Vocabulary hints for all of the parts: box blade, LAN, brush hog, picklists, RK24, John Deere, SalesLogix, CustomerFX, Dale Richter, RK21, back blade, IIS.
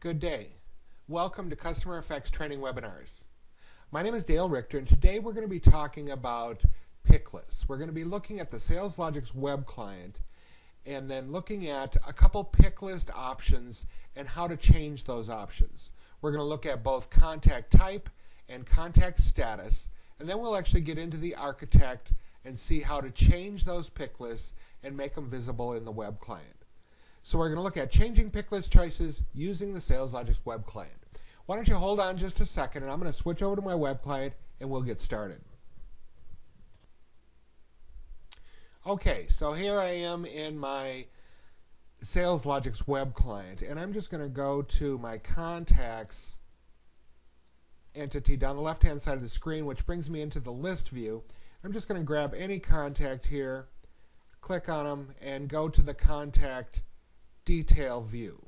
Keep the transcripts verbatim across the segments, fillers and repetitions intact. Good day. Welcome to CustomerFX Training Webinars. My name is Dale Richter, and today we're going to be talking about pick lists. We're going to be looking at the SalesLogix web client and then looking at a couple pick list options and how to change those options. We're going to look at both contact type and contact status, and then we'll actually get into the architect and see how to change those pick lists and make them visible in the web client. So we're going to look at changing pick list choices using the SalesLogix web client. Why don't you hold on just a second, and I'm going to switch over to my web client and we'll get started. Okay, so here I am in my SalesLogix web client, and I'm just going to go to my contacts entity down the left hand side of the screen, which brings me into the list view. I'm just going to grab any contact here, click on them, and go to the contact detail view.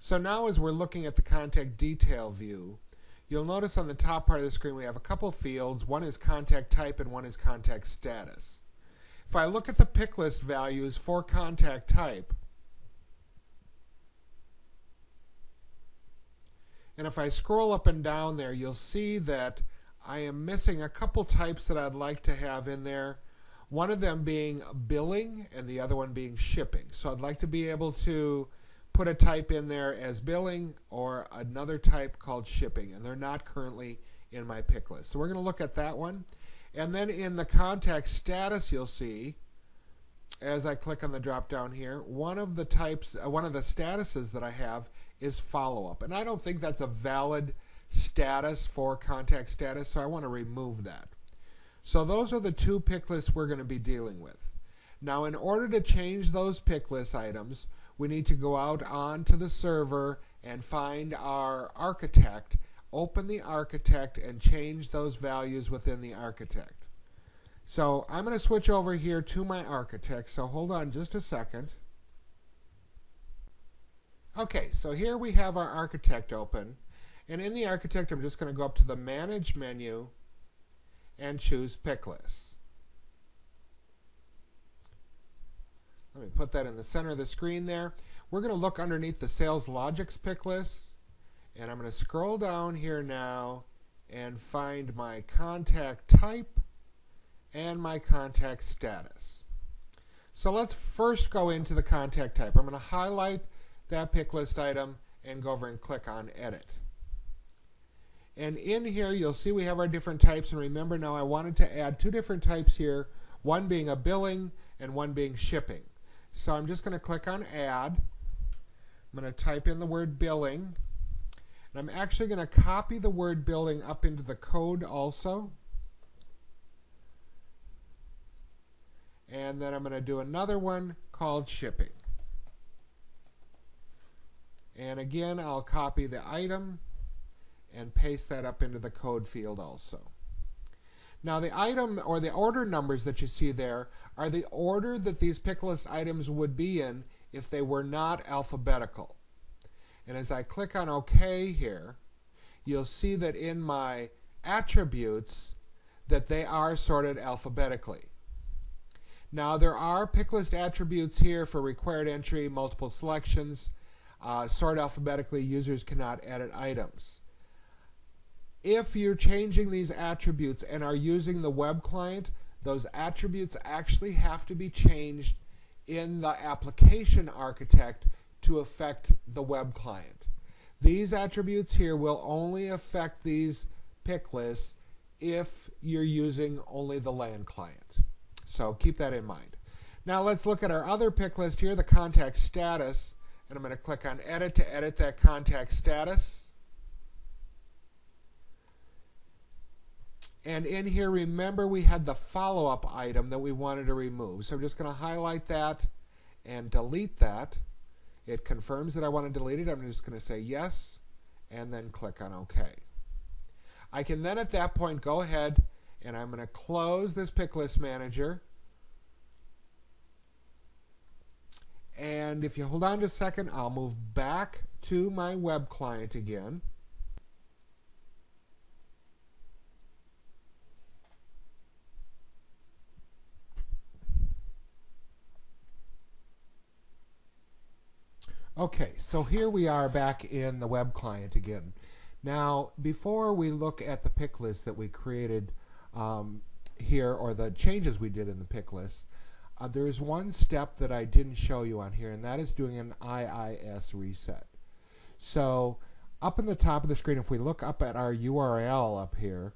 So now as we're looking at the contact detail view, you'll notice on the top part of the screen we have a couple fields. One is contact type and one is contact status. If I look at the pick list values for contact type, and if I scroll up and down there, you'll see that I am missing a couple types that I'd like to have in there. One of them being billing and the other one being shipping. So I'd like to be able to put a type in there as billing or another type called shipping, and they're not currently in my pick list. So we're going to look at that one. And then in the contact status, you'll see, as I click on the drop down here, one of the types, uh, one of the statuses that I have is follow-up. And I don't think that's a valid status for contact status, so I want to remove that. So those are the two pick lists we're going to be dealing with. Now, in order to change those pick list items, we need to go out onto the server and find our architect, open the architect, and change those values within the architect. So I'm going to switch over here to my architect, so hold on just a second. Okay, so here we have our architect open, and in the architect I'm just going to go up to the manage menu and choose pick lists. Let me put that in the center of the screen there. We're going to look underneath the SalesLogix pick lists, and I'm going to scroll down here now and find my contact type and my contact status. So let's first go into the contact type. I'm going to highlight that pick list item and go over and click on edit. And in here you'll see we have our different types, and remember now I wanted to add two different types here, one being a billing and one being shipping. So I'm just going to click on add. I'm going to type in the word billing, and I'm actually going to copy the word billing up into the code also, and then I'm going to do another one called shipping, and again I'll copy the item and paste that up into the code field also. Now the item or the order numbers that you see there are the order that these pick list items would be in if they were not alphabetical. And as I click on OK here, you'll see that in my attributes that they are sorted alphabetically. Now there are pick list attributes here for required entry, multiple selections, uh, sort alphabetically, users cannot edit items. If you're changing these attributes and are using the web client, those attributes actually have to be changed in the application architect to affect the web client. These attributes here will only affect these pick lists if you're using only the LAN client. So keep that in mind. Now let's look at our other pick list here, the contact status, and I'm going to click on edit to edit that contact status. And in here, remember, we had the follow-up item that we wanted to remove. So I'm just going to highlight that and delete that. It confirms that I want to delete it. I'm just going to say yes and then click on OK. I can then at that point go ahead and I'm going to close this pick list manager. And if you hold on just a second, I'll move back to my web client again. Okay, so here we are back in the web client again. Now, before we look at the pick list that we created um, here, or the changes we did in the pick list, uh, there is one step that I didn't show you on here, and that is doing an I I S reset. So, up in the top of the screen, if we look up at our U R L up here,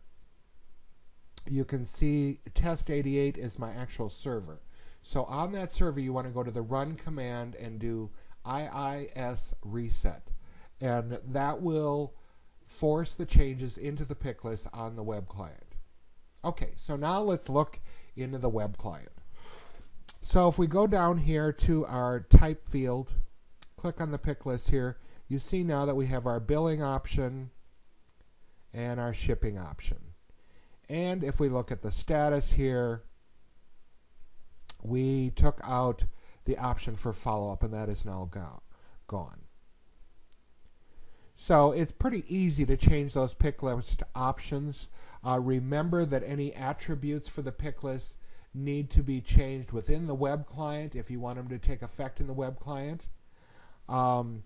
you can see test eighty-eight is my actual server. So on that server, you want to go to the run command and do I I S reset, and that will force the changes into the pick list on the web client. Okay, so now let's look into the web client. So if we go down here to our type field, click on the pick list here, you see now that we have our billing option and our shipping option. And if we look at the status here, we took out the option for follow-up, and that is now go gone. So it's pretty easy to change those pick list options. Uh, remember that any attributes for the pick list need to be changed within the web client if you want them to take effect in the web client. Um,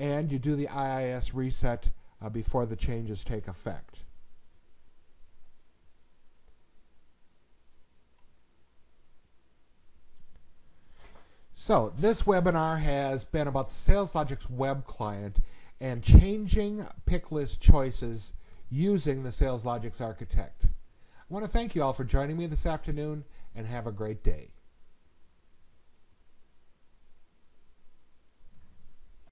and you do the I I S reset uh, before the changes take effect. So this webinar has been about the SalesLogix web client and changing pick list choices using the SalesLogix Architect. I want to thank you all for joining me this afternoon, and have a great day.